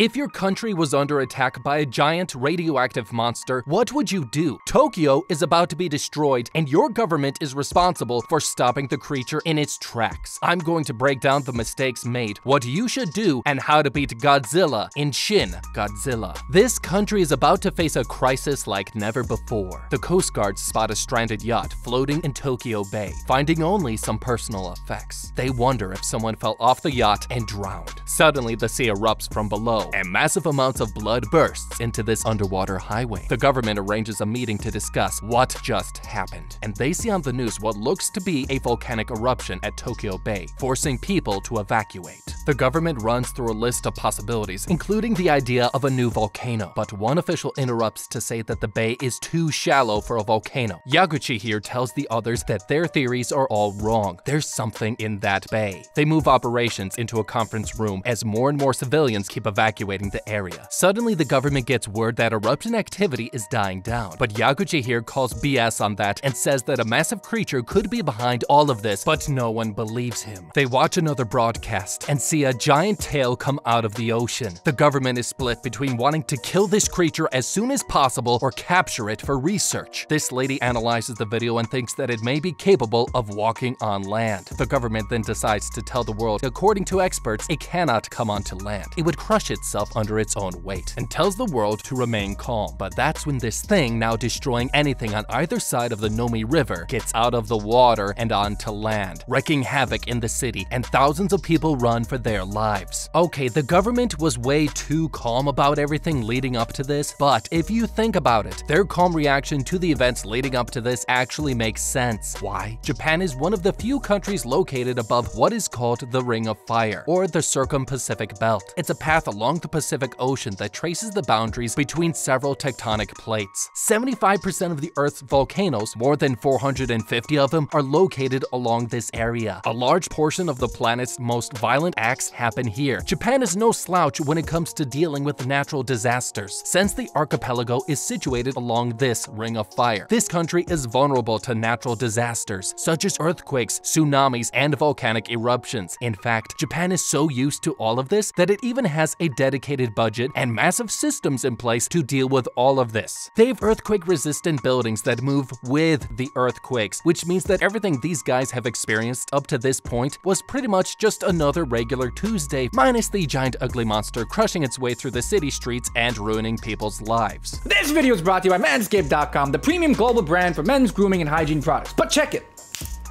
If your country was under attack by a giant radioactive monster, what would you do? Tokyo is about to be destroyed, and your government is responsible for stopping the creature in its tracks. I'm going to break down the mistakes made, what you should do, and how to beat Godzilla in Shin Godzilla. This country is about to face a crisis like never before. The Coast Guard spot a stranded yacht floating in Tokyo Bay, finding only some personal effects. They wonder if someone fell off the yacht and drowned. Suddenly, the sea erupts from below, and massive amounts of blood bursts into this underwater highway. The government arranges a meeting to discuss what just happened, and they see on the news what looks to be a volcanic eruption at Tokyo Bay, forcing people to evacuate. The government runs through a list of possibilities, including the idea of a new volcano, but one official interrupts to say that the bay is too shallow for a volcano. Yaguchi here tells the others that their theories are all wrong. There's something in that bay. They move operations into a conference room as more and more civilians keep evacuating the area. Suddenly, the government gets word that eruption activity is dying down, but Yaguchi here calls BS on that and says that a massive creature could be behind all of this, but no one believes him. They watch another broadcast and see a giant tail come out of the ocean. The government is split between wanting to kill this creature as soon as possible or capture it for research. This lady analyzes the video and thinks that it may be capable of walking on land. The government then decides to tell the world, according to experts, it cannot come onto land. It would crush itself under its own weight, and tells the world to remain calm. But that's when this thing, now destroying anything on either side of the Nomi River, gets out of the water and onto land, wreaking havoc in the city, and thousands of people run for their lives. Okay, the government was way too calm about everything leading up to this, but if you think about it, their calm reaction to the events leading up to this actually makes sense. Why? Japan is one of the few countries located above what is called the Ring of Fire, or the Circum-Pacific Belt. It's a path along the Pacific Ocean that traces the boundaries between several tectonic plates. 75% of the Earth's volcanoes, more than 450 of them, are located along this area. A large portion of the planet's most violent acts happen here. Japan is no slouch when it comes to dealing with natural disasters, since the archipelago is situated along this Ring of Fire. This country is vulnerable to natural disasters, such as earthquakes, tsunamis, and volcanic eruptions. In fact, Japan is so used to all of this that it even has a dedicated budget and massive systems in place to deal with all of this. They have earthquake-resistant buildings that move with the earthquakes, which means that everything these guys have experienced up to this point was pretty much just another regular Tuesday, minus the giant ugly monster crushing its way through the city streets and ruining people's lives. This video is brought to you by Manscaped.com, the premium global brand for men's grooming and hygiene products. But check it.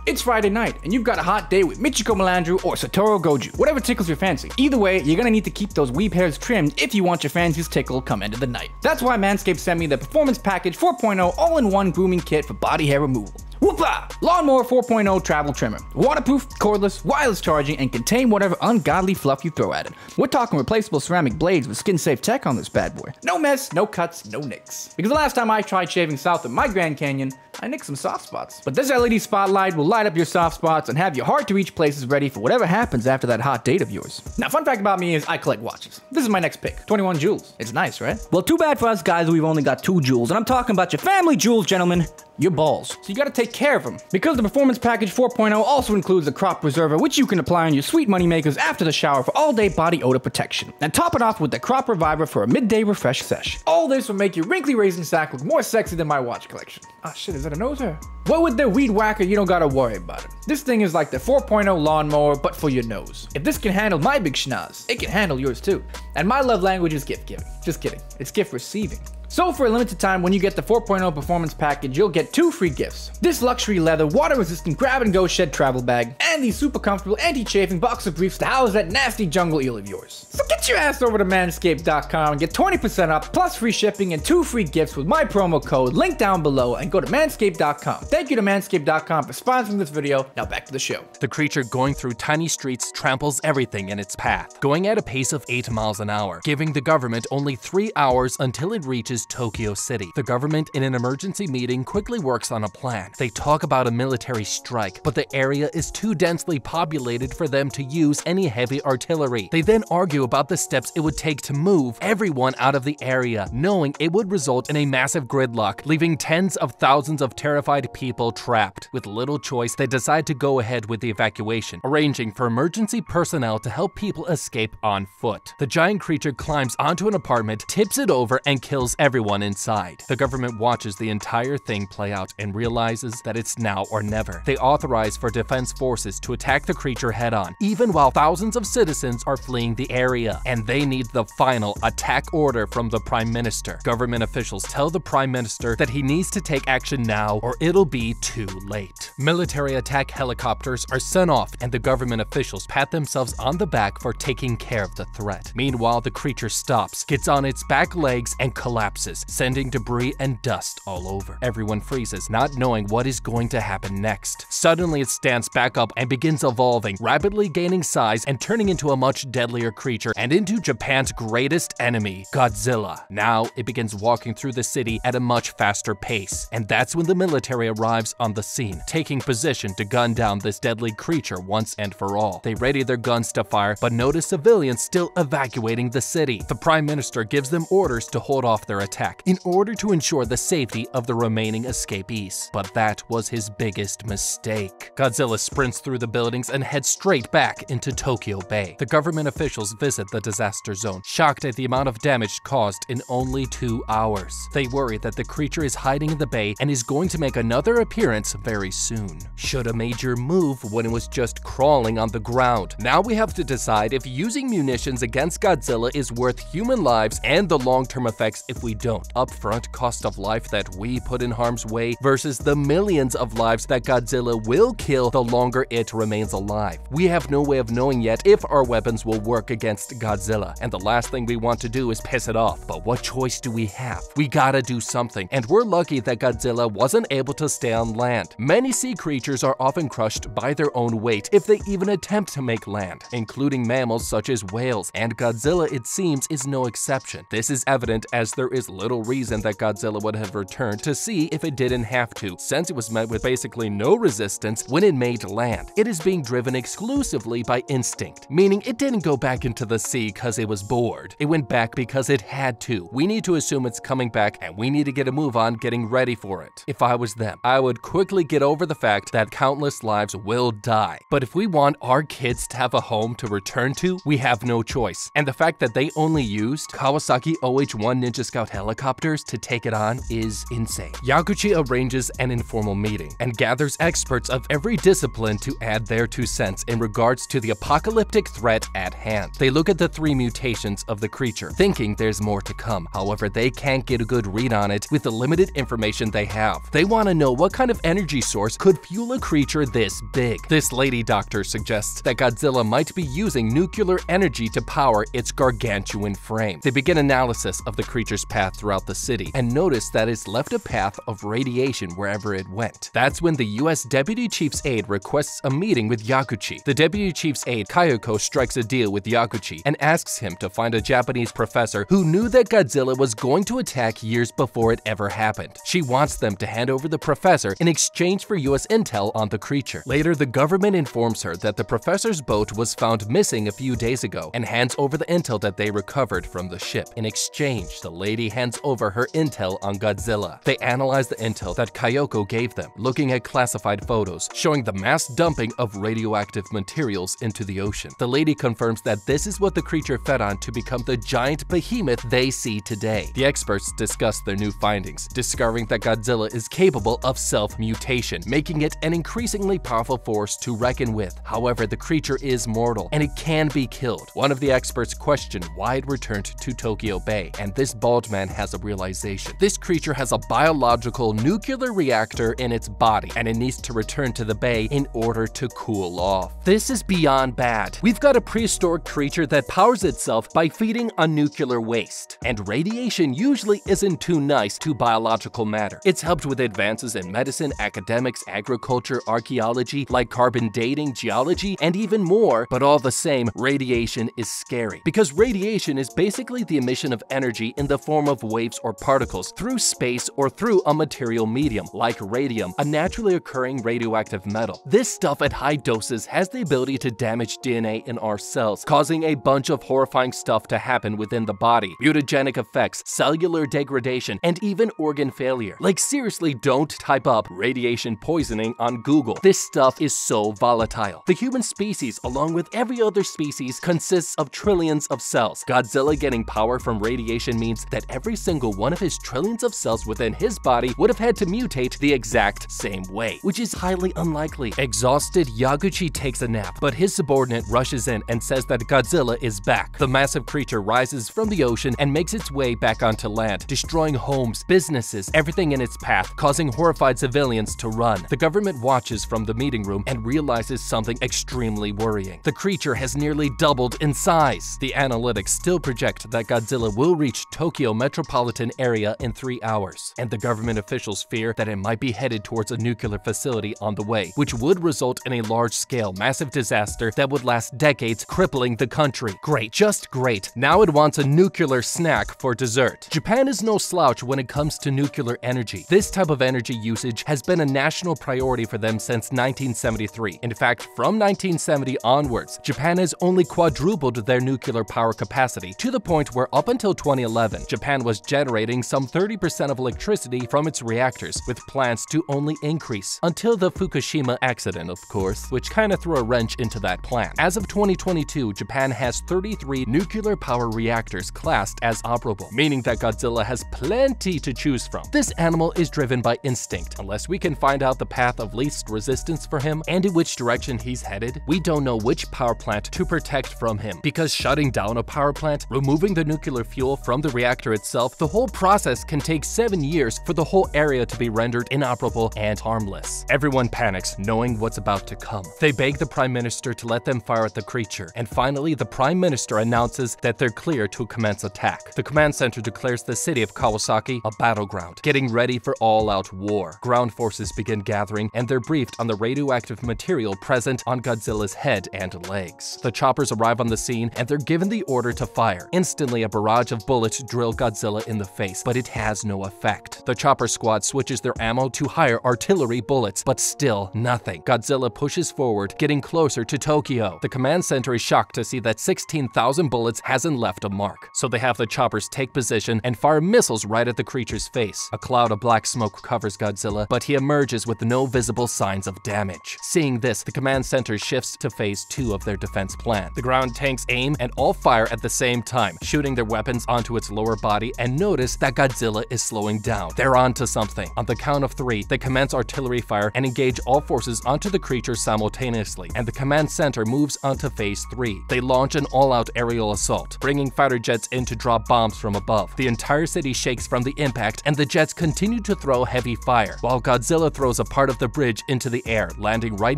It's Friday night, and you've got a hot date with Michiko Melandru or Satoru Goju, whatever tickles your fancy. Either way, you're gonna need to keep those weeb hairs trimmed if you want your fancies tickled come end of the night. That's why Manscaped sent me the Performance Package 4.0 all-in-one grooming kit for body hair removal. Whoopah! Lawnmower 4.0 travel trimmer. Waterproof, cordless, wireless charging, and contain whatever ungodly fluff you throw at it. We're talking replaceable ceramic blades with skin-safe tech on this bad boy. No mess, no cuts, no nicks. Because the last time I tried shaving south of my Grand Canyon, I nicked some soft spots. But this LED spotlight will light up your soft spots and have your hard-to-reach places ready for whatever happens after that hot date of yours. Now, fun fact about me is I collect watches. This is my next pick, 21 jewels. It's nice, right? Well, too bad for us guys, we've only got 2 jewels, and I'm talking about your family jewels, gentlemen. Your balls. So you gotta take care of them. Because the Performance Package 4.0 also includes a crop preserver, which you can apply on your sweet moneymakers after the shower for all-day body odor protection. And top it off with the crop reviver for a midday refresh sesh. All this will make your wrinkly raisin sack look more sexy than my watch collection. Ah, shit, is that a nose hair? Well, with the weed whacker, you don't gotta worry about it. This thing is like the 4.0 lawnmower, but for your nose. If this can handle my big schnoz, it can handle yours too. And my love language is gift giving. Just kidding, it's gift receiving. So for a limited time, when you get the 4.0 Performance Package, you'll get 2 free gifts. This luxury leather, water-resistant grab-and-go shed travel bag, and the super comfortable anti-chafing boxer briefs to house that nasty jungle eel of yours. So get your ass over to manscaped.com and get 20% off, plus free shipping and 2 free gifts with my promo code, link down below, and go to manscaped.com. Thank you to manscaped.com for sponsoring this video. Now back to the show. The creature going through tiny streets tramples everything in its path, going at a pace of 8 miles an hour, giving the government only 3 hours until it reaches reaches Tokyo City. The government, in an emergency meeting, quickly works on a plan. They talk about a military strike, but the area is too densely populated for them to use any heavy artillery. They then argue about the steps it would take to move everyone out of the area, knowing it would result in a massive gridlock, leaving tens of thousands of terrified people trapped. With little choice, they decide to go ahead with the evacuation, arranging for emergency personnel to help people escape on foot. The giant creature climbs onto an apartment, tips it over, and kills everyone inside. The government watches the entire thing play out and realizes that it's now or never. They authorize for defense forces to attack the creature head-on, even while thousands of citizens are fleeing the area, and they need the final attack order from the Prime Minister. Government officials tell the Prime Minister that he needs to take action now or it'll be too late. Military attack helicopters are sent off and the government officials pat themselves on the back for taking care of the threat. Meanwhile, the creature stops, gets on its back legs, and collapses, sending debris and dust all over. Everyone freezes, not knowing what is going to happen next. Suddenly, it stands back up and begins evolving, rapidly gaining size and turning into a much deadlier creature and into Japan's greatest enemy, Godzilla. Now, it begins walking through the city at a much faster pace, and that's when the military arrives on the scene, taking position to gun down this deadly creature once and for all. They ready their guns to fire, but notice civilians still evacuating the city. The Prime Minister gives them orders to hold off their attack in order to ensure the safety of the remaining escapees, but that was his biggest mistake. Godzilla sprints through the buildings and heads straight back into Tokyo Bay. The government officials visit the disaster zone, shocked at the amount of damage caused in only 2 hours. They worry that the creature is hiding in the bay and is going to make another appearance very soon. Should a major move when it was just crawling on the ground? Now we have to decide if using munitions against Godzilla is worth human lives and the long-term effects if we don't. Upfront cost of life that we put in harm's way versus the millions of lives that Godzilla will kill the longer it remains alive. We have no way of knowing yet if our weapons will work against Godzilla, and the last thing we want to do is piss it off. But what choice do we have? We gotta do something, and we're lucky that Godzilla wasn't able to stay on land. Many sea creatures are often crushed by their own weight if they even attempt to make land, including mammals such as whales, and Godzilla, it seems, is no exception. This is evident as there is little reason that Godzilla would have returned to sea if it didn't have to, since it was met with basically no resistance when it made land. It is being driven exclusively by instinct, meaning it didn't go back into the sea because it was bored. It went back because it had to. We need to assume it's coming back, and we need to get a move on getting ready for it. If I was them, I would quickly get over the fact that countless lives will die. But if we want our kids to have a home to return to, we have no choice. And the fact that they only used Kawasaki OH-1 Ninja Scout helicopters to take it on is insane. Yaguchi arranges an informal meeting and gathers experts of every discipline to add their 2 cents in regards to the apocalyptic threat at hand. They look at the 3 mutations of the creature, thinking there's more to come. However, they can't get a good read on it with the limited information they have. They want to know what kind of energy source could fuel a creature this big. This lady doctor suggests that Godzilla might be using nuclear energy to power its gargantuan frame. They begin analysis of the creature's path throughout the city and notice that it's left a path of radiation wherever it went. That's when the US Deputy Chief's aide requests a meeting with Yaguchi. The Deputy Chief's aide, Kayako, strikes a deal with Yaguchi and asks him to find a Japanese professor who knew that Godzilla was going to attack years before it ever happened. She wants them to hand over the professor in exchange for US intel on the creature. Later, the government informs her that the professor's boat was found missing a few days ago and hands over the intel that they recovered from the ship. In exchange, the lady hands over her intel on Godzilla. They analyze the intel that Kayako gave them, looking at classified photos showing the mass dumping of radioactive materials into the ocean. The lady confirms that this is what the creature fed on to become the giant behemoth they see today. The experts discuss their new findings, discovering that Godzilla is capable of self-mutation, making it an increasingly powerful force to reckon with. However, the creature is mortal, and it can be killed. One of the experts questioned why it returned to Tokyo Bay, and this bald man has a realization. This creature has a biological nuclear reactor in its body, and it needs to return to the bay in order to cool off. This is beyond bad. We've got a prehistoric creature that powers itself by feeding on nuclear waste, and radiation usually isn't too nice to biological matter. It's helped with advances in medicine, academics, agriculture, archaeology, like carbon dating, geology, and even more, but all the same, radiation is scary, because radiation is basically the emission of energy in the form of waves or particles through space or through a material medium, like radium, a naturally occurring radioactive metal. This stuff at high doses has the ability to damage DNA in our cells, causing a bunch of horrifying stuff to happen within the body. Mutagenic effects, cellular degradation, and even organ failure. Like seriously, don't type up radiation poisoning on Google. This stuff is so volatile. The human species, along with every other species, consists of trillions of cells. Godzilla getting power from radiation means that every single one of his trillions of cells within his body would have had to mutate the exact same way, which is highly unlikely. Exhausted, Yaguchi takes a nap, but his subordinate rushes in and says that Godzilla is back. The massive creature rises from the ocean and makes its way back onto land, destroying homes, businesses, everything in its path, causing horrified civilians to run. The government watches from the meeting room and realizes something extremely worrying. The creature has nearly doubled in size. The analytics still project that Godzilla will reach Tokyo metropolitan area in 3 hours, and the government officials fear that it might be headed towards a nuclear facility on the way, which would result in a large-scale massive disaster that would last decades, crippling the country. Great, just great. Now it wants a nuclear snack for dessert. Japan is no slouch when it comes to nuclear energy. This type of energy usage has been a national priority for them since 1973. In fact, from 1970 onwards, Japan has only quadrupled their nuclear power capacity, to the point where up until 2011, Japan was generating some 30% of electricity from its reactors, with plans to only increase, until the Fukushima accident, of course, which kinda threw a wrench into that plan. As of 2022, Japan has 33 nuclear power reactors classed as operable, meaning that Godzilla has plenty to choose from. This animal is driven by instinct. Unless we can find out the path of least resistance for him and in which direction he's headed, we don't know which power plant to protect from him, because shutting down a power plant, removing the nuclear fuel from the reactor itself, the whole process can take 7 years for the whole area to be rendered inoperable and harmless. Everyone panics, knowing what's about to come. They beg the Prime Minister to let them fire at the creature, and finally the Prime Minister announces that they're clear to commence attack. The command center declares the city of Kawasaki a battleground, getting ready for all-out war. Ground forces begin gathering, and they're briefed on the radioactive material present on Godzilla's head and legs. The choppers arrive on the scene, and they're given the order to fire. Instantly, a barrage of bullets drill Godzilla in the face, but it has no effect. The chopper squad switches their ammo to higher artillery bullets, but still nothing. Godzilla pushes forward, getting closer to Tokyo. The command center is shocked to see that 16,000 bullets hasn't left a mark, so they have the choppers take position and fire missiles right at the creature's face. A cloud of black smoke covers Godzilla, but he emerges with no visible signs of damage. Seeing this, the command center shifts to phase 2 of their defense plan. The ground tanks aim and all fire at the same time, shooting their weapons onto its lower body, and notice that Godzilla is slowing down. They're onto something. On the count of 3, they commence artillery fire and engage all forces onto the creature simultaneously, and the command center moves onto phase 3. They launch an all-out aerial assault, bringing fighter jets in to drop bombs from above. The entire city shakes from the impact, and the jets continue to throw heavy fire, while Godzilla throws a part of the bridge into the air, landing right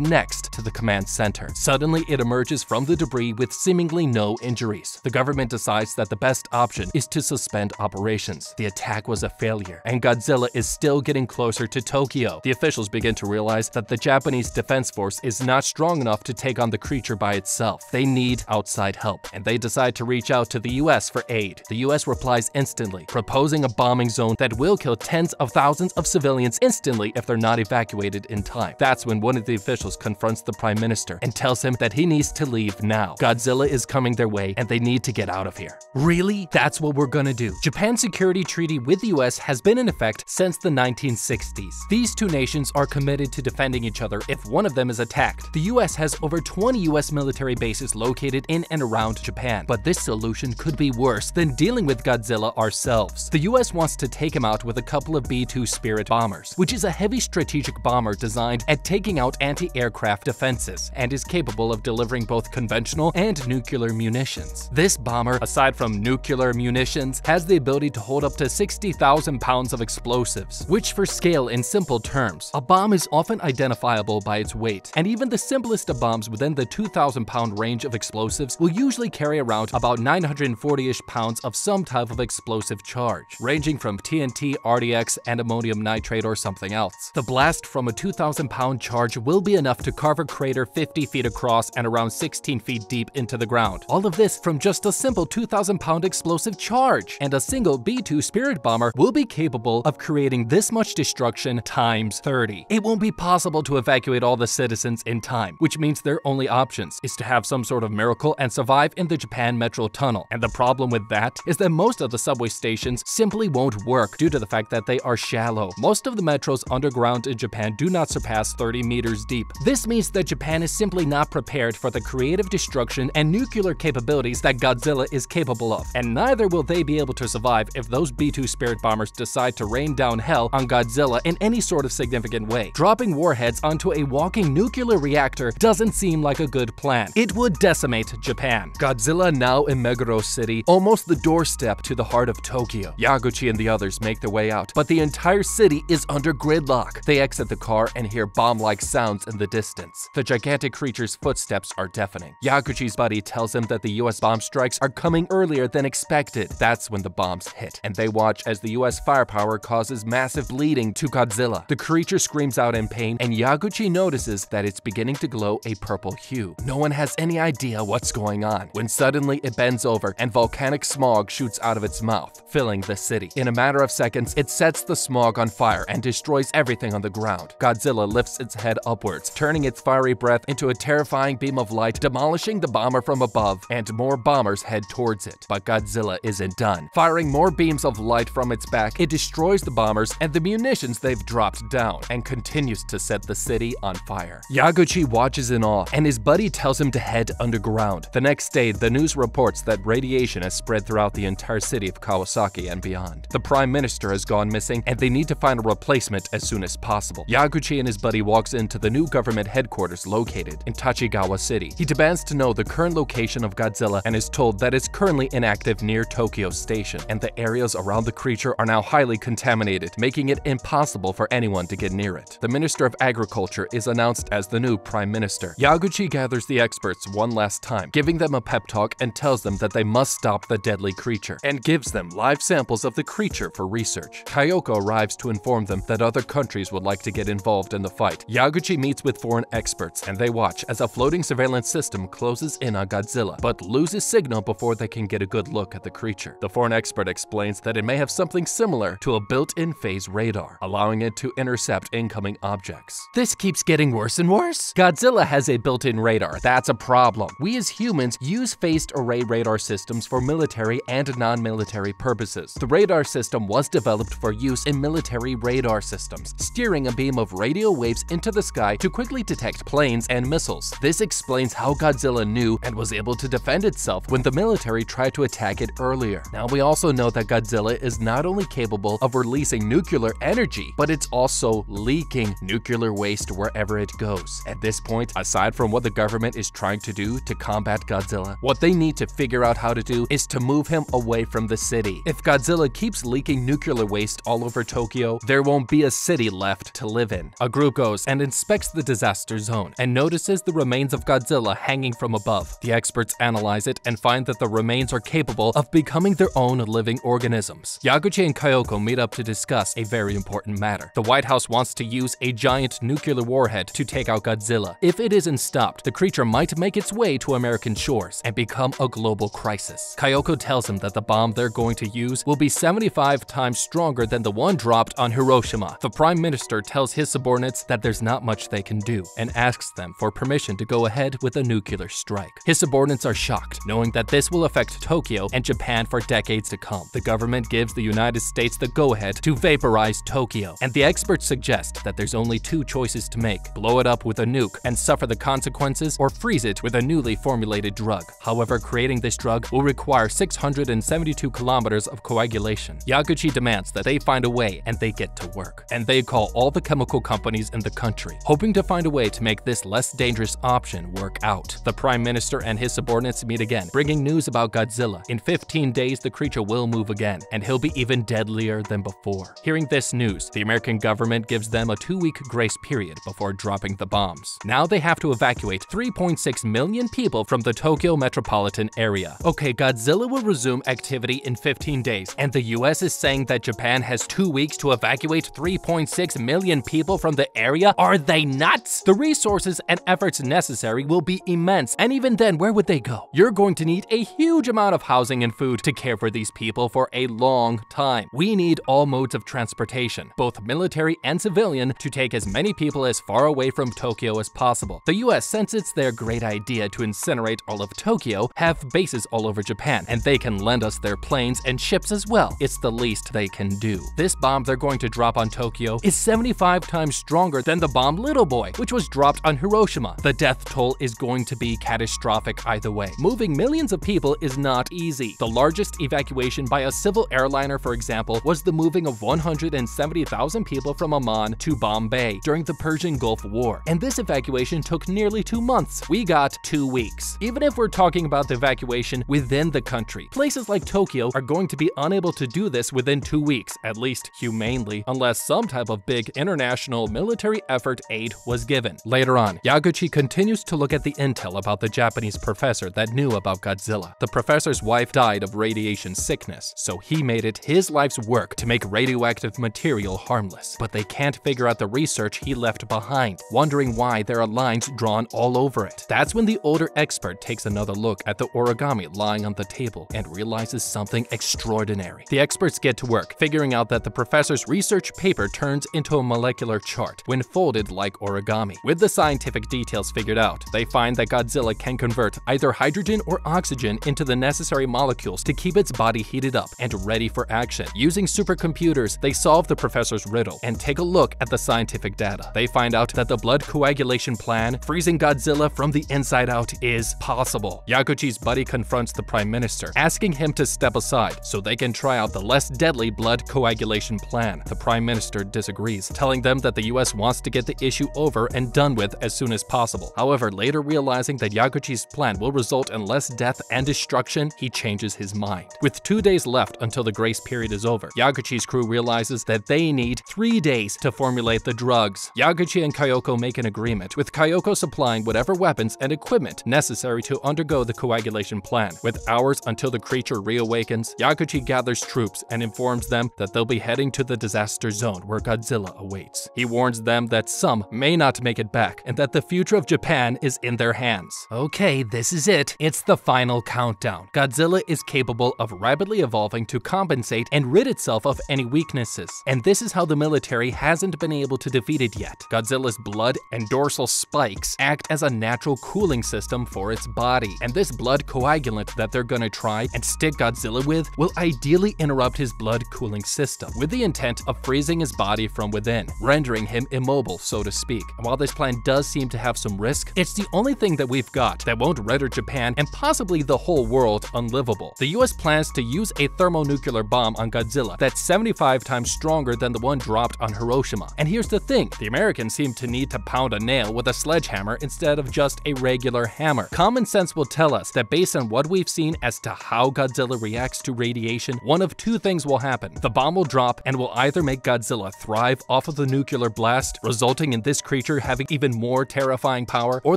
next to the command center. Suddenly, it emerges from the debris with seemingly no injuries. The government decides that the best option is to suspend operations. The attack was a failure, and Godzilla is still getting closer to Tokyo. The officials begin to realize that the Japanese Defense Force is not strong enough to take on the creature by itself. They need outside help, and they decide to reach out to the US for aid. The US replies instantly, proposing a bombing zone that will kill tens of thousands of civilians instantly if they're not evacuated in time. That's when one of the officials confronts the Prime Minister and tells him that he needs to leave now. Godzilla is coming their way and they need to get out of here. Really? That's what we're gonna do. Japan's security treaty with the US has been in effect since the 1960s. These two nations are committed to defending each other if one of them is attacked. The US has over 20 US military bases located in and around Japan, but this solution could be worse than dealing with Godzilla ourselves. The US wants to take him out with a couple of B-2 Spirit bombers, which is a heavy strategic bomber designed at taking out anti-aircraft defenses and is capable of delivering both conventional and nuclear munitions. This bomber, aside from nuclear munitions, has the ability to hold up to 60,000 pounds of explosives, which for scale in simple terms, a bomb is often identifiable by its weight, and even the simplest of bombs within the 2,000-pound range of explosives will usually carry around about 940-ish pounds of some type of explosive charge, ranging from TNT, RDX, and ammonium nitrate or something else. The blast from a 2,000-pound charge will be enough to carve a crater 50 feet across and around 16 feet deep into the ground. All of this from just a simple 2,000-pound explosive charge, and a single B-2 Spirit bomber will be capable of creating this much destruction times 30. It won't be possible to evacuate all the citizens in time, which means their only options is to have some sort of miracle and survive in the Japan Metro Tunnel. And the problem with that is that most of the subway stations simply won't work due to the fact that they are shallow. Most of the metros underground in Japan do not surpass 30 meters deep. This means that Japan is simply not prepared for the creative destruction and nuclear capabilities that Godzilla is capable of, and neither will they be able to survive if those B-2 Spirit bombers decide to rain down hell on Godzilla in any sort of significant way. Dropping warheads onto a walking nuclear reactor doesn't seem like a good plan. It would decimate Japan. Godzilla now in Meguro City, almost the doorstep to the heart of Tokyo. Yaguchi and the others make their way out, but the entire city is under gridlock. They exit the car and hear bomb-like sounds in the distance. The gigantic creature's footsteps are deafening. Yaguchi's buddy tells him that the US bomb strikes are coming earlier than expected. That's when the bombs hit, and they watch as the US firepower causes massive bleeding to Godzilla. The creature screams out in pain, and Yaguchi notices that it's beginning to glow a purple hue. No one has any idea what's going on, when suddenly it bends over and volcanic smog shoots out of its mouth, filling the city. In a matter of seconds, it sets the smog on fire and destroys everything on the ground. Godzilla lifts its head upwards, turning its fiery breath into a terrifying beam of light, demolishing the bomber from above, and more bombers head towards it. But Godzilla isn't done. Firing more beams of light from its back, it destroys the bombers and the munitions they've dropped down, and continues to set the city on fire. Yaguchi watches in awe, and his buddy tells him to head underground. The next day, the news reports that radiation has spread throughout the entire city of Kawasaki and beyond. The Prime Minister has gone missing, and they need to find a replacement as soon as possible. Yaguchi and his buddy walks into the new government headquarters located in Tachigawa City. He demands to know the current location of Godzilla and is told that it's currently inactive near Tokyo Station, and the areas around the creature are now highly contaminated, making it impossible for anyone to get near it. The Minister of Agriculture is announced as the new Prime Minister. Yaguchi gathers the experts one last time, giving them a pep talk and tells them that they must stop the deadly creature, and gives them live samples of the creature for research. Kyoko arrives to inform them that other countries would like to get involved in the fight. Yaguchi meets with foreign experts, and they watch as a floating surveillance system closes in on Godzilla, but loses signal before they can get a good look at the creature. The foreign expert explains that it may have something similar to a built-in phase radar, allowing it to intercept incoming objects. This keeps getting worse and worse. Godzilla has a built-in radar. That's a problem. We as humans use phased array radar systems for military and non-military purposes. The radar system was developed for use in military radar systems, steering a beam of radio waves into the sky to quickly detect planes and missiles. This explains how Godzilla knew and was able to defend itself when the military tried to attack it earlier. Now we also know that Godzilla is not only capable of releasing nuclear energy, but it's also leaking nuclear waste wherever it goes. At this point, aside from what the government is trying to do to combat Godzilla, what they need to figure out how to do is to move him away from the city. If Godzilla keeps leaking nuclear waste all over Tokyo, there won't be a city left to live in. A group goes and inspects the disaster zone and notices the remains of Godzilla hanging from above. The experts analyze it and find that the remains are capable of becoming their own living organisms. Yaguchi and Kyoko meet up to discuss a very important matter. The White House wants to use a giant nuclear warhead to take out Godzilla. If it isn't stopped, the creature might make its way to American shores and become a global crisis. Kyoko tells him that the bomb they're going to use will be 75 times stronger than the one dropped on Hiroshima. The Prime Minister tells his subordinates that there's not much they can do and asks them for permission to go ahead with a nuclear strike. His subordinates are shocked, knowing that this will affect Tokyo and Japan for decades to come. The government gives the United States the go-ahead to vaporize Tokyo, and the experts suggest that there's only two choices to make: blow it up with a nuke and suffer the consequences, or freeze it with a newly formulated drug. However, creating this drug will require 672 kilometers of coagulation. Yaguchi demands that they find a way, and they get to work. And they call all the chemical companies in the country, hoping to find a way to make this less dangerous option work out. The Prime Minister and his subordinates meet again, bringing news about Godzilla. In 15 days, the creature will move again, and he'll be even deadlier than before. Hearing this news, the American government gives them a 2-week grace period before dropping the bombs. Now they have to evacuate 3.6 million people from the Tokyo metropolitan area. Okay, Godzilla will resume activity in 15 days, and the US is saying that Japan has 2 weeks to evacuate 3.6 million people from the area? Are they nuts? The resources and efforts necessary will be immense, and even then, where would they go? You're going to need a huge amount of housing and food to care for the these people for a long time. We need all modes of transportation, both military and civilian, to take as many people as far away from Tokyo as possible. The US, since it's their great idea to incinerate all of Tokyo, have bases all over Japan, and they can lend us their planes and ships as well. It's the least they can do. This bomb they're going to drop on Tokyo is 75 times stronger than the bomb Little Boy, which was dropped on Hiroshima. The death toll is going to be catastrophic either way. Moving millions of people is not easy. The largest evacuation by a civil airliner, for example, was the moving of 170,000 people from Amman to Bombay during the Persian Gulf War. And this evacuation took nearly 2 months. We got 2 weeks. Even if we're talking about the evacuation within the country, places like Tokyo are going to be unable to do this within 2 weeks, at least humanely, unless some type of big international military effort aid was given. Later on, Yaguchi continues to look at the intel about the Japanese professor that knew about Godzilla. The professor's wife died of radiation sickness, so he made it his life's work to make radioactive material harmless. But they can't figure out the research he left behind, wondering why there are lines drawn all over it. That's when the older expert takes another look at the origami lying on the table and realizes something extraordinary. The experts get to work, figuring out that the professor's research paper turns into a molecular chart when folded like origami. With the scientific details figured out, they find that Godzilla can convert either hydrogen or oxygen into the necessary molecules to keep its body heated up and ready for action. Using supercomputers, they solve the professor's riddle and take a look at the scientific data. They find out that the blood coagulation plan, freezing Godzilla from the inside out, is possible. Yaguchi's buddy confronts the Prime Minister, asking him to step aside so they can try out the less deadly blood coagulation plan. The Prime Minister disagrees, telling them that the US wants to get the issue over and done with as soon as possible. However, later realizing that Yaguchi's plan will result in less death and destruction, he changes his mind. With 2 days left until the grace period is over, Yaguchi's crew realizes that they need 3 days to formulate the drugs. Yaguchi and Kyoko make an agreement, with Kyoko supplying whatever weapons and equipment necessary to undergo the coagulation plan. With hours until the creature reawakens, Yaguchi gathers troops and informs them that they'll be heading to the disaster zone where Godzilla awaits. He warns them that some may not make it back and that the future of Japan is in their hands. Okay, this is it. It's the final countdown. Godzilla is capable of rapidly evolving to compensate and rid itself of any weaknesses. And this is how the military hasn't been able to defeat it yet. Godzilla's blood and dorsal spikes act as a natural cooling system for its body. And this blood coagulant that they're gonna try and stick Godzilla with will ideally interrupt his blood cooling system with the intent of freezing his body from within, rendering him immobile, so to speak. And while this plan does seem to have some risk, it's the only thing that we've got that won't render Japan and possibly the whole world unlivable. The US plans to use a thermonuclear bomb on Godzilla that's 75 times stronger than the one dropped on Hiroshima. And here's the thing, the Americans seem to need to pound a nail with a sledgehammer instead of just a regular hammer. Common sense will tell us that based on what we've seen as to how Godzilla reacts to radiation, one of two things will happen. The bomb will drop and will either make Godzilla thrive off of the nuclear blast, resulting in this creature having even more terrifying power, or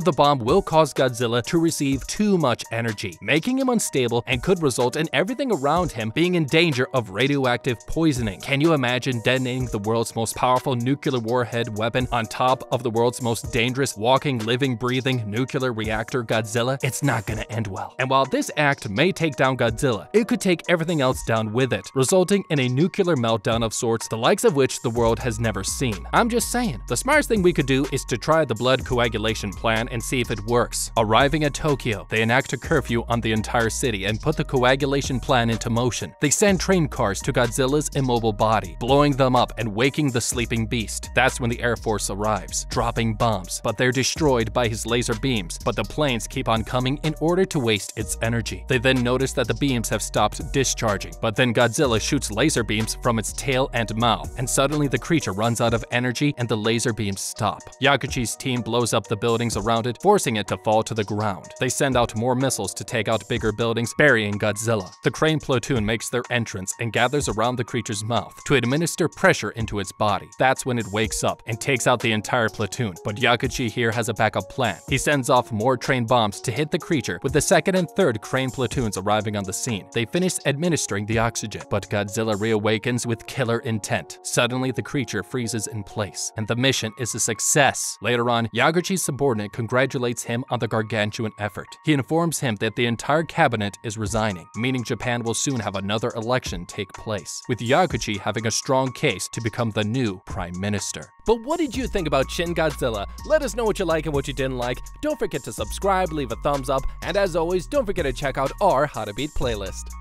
the bomb will cause Godzilla to receive too much energy, making him unstable and could result in everything around him being in danger of radioactive poisoning. Can you imagine detonating the world's most powerful nuclear warhead weapon on top of the world's most dangerous walking, living, breathing nuclear reactor Godzilla? It's not gonna end well. And while this act may take down Godzilla, it could take everything else down with it, resulting in a nuclear meltdown of sorts, the likes of which the world has never seen. I'm just saying, the smartest thing we could do is to try the blood coagulation plan and see if it works. Arriving at Tokyo, they enact a curfew on the entire city and put the coagulation plan into motion. They send train cars to Godzilla's immobile body, blowing them up and waking the sleeping beast. That's when the Air Force arrives, dropping bombs, but they're destroyed by his laser beams, but the planes keep on coming in order to waste its energy. They then notice that the beams have stopped discharging, but then Godzilla shoots laser beams from its tail and mouth, and suddenly the creature runs out of energy and the laser beams stop. Yaguchi's team blows up the buildings around it, forcing it to fall to the ground. They send out more missiles to take out bigger buildings, burying Godzilla. The crane platoon makes their entrance and gathers around the creature's mouth to administer pressure into its body. That's when it wakes up and takes out the entire platoon, but Yaguchi here has a backup plan. He sends off more train bombs to hit the creature, with the second and third crane platoons arriving on the scene. They finish administering the oxygen, but Godzilla reawakens with killer intent. Suddenly, the creature freezes in place, and the mission is a success. Later on, Yaguchi's subordinate congratulates him on the gargantuan effort. He informs him that the entire cabinet is resigning, meaning Japan Japan will soon have another election take place, with Yaguchi having a strong case to become the new prime minister. But what did you think about Shin Godzilla? Let us know what you like and what you didn't like. Don't forget to subscribe, leave a thumbs up, and as always, don't forget to check out our How to Beat playlist.